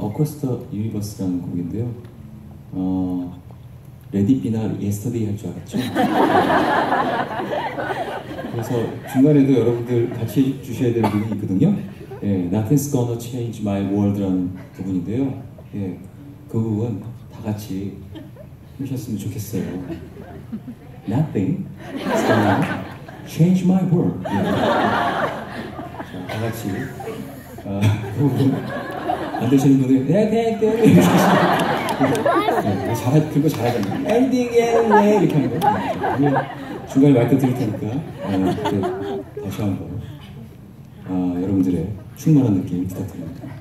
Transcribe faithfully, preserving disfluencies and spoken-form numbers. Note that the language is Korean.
어쿠스타 유니버스라는 곡인데요. 어, 레디비나 예스터데이 할 줄 알았죠. 그래서 중간에도 여러분들 같이 해주셔야 될 부분이 있거든요. 예, Nothing's Gonna Change My World라는 부분인데요. 예, 그 부분 다 같이 해주셨으면 좋겠어요. Nothing's Gonna Change My World. 예. 자, 다 같이 어, 그 부분 안 되시는 분들 네네네 잘하 그거 잘하잖아요. 엔딩에 이렇게 하는 거. 중간에 마이크 드릴 테니까 어, 다시 한번 어, 여러분들의 충분한 느낌 부탁드립니다.